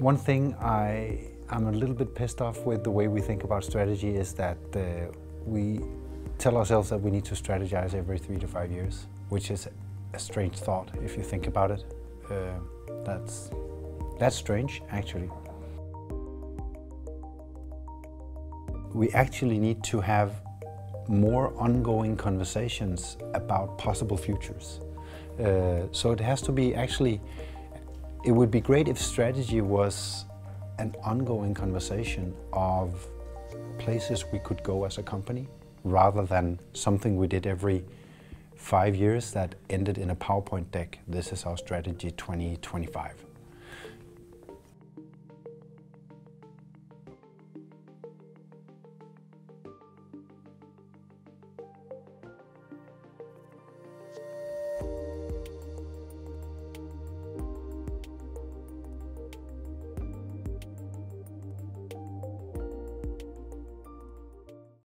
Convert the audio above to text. One thing I'm a little bit pissed off with the way we think about strategy is that we tell ourselves that we need to strategize every 3 to 5 years, which is a strange thought if you think about it. That's strange, actually. We actually need to have more ongoing conversations about possible futures. So it has to be actually, it would be great if strategy was an ongoing conversation of places we could go as a company, rather than something we did every 5 years that ended in a PowerPoint deck. This is our strategy 2025.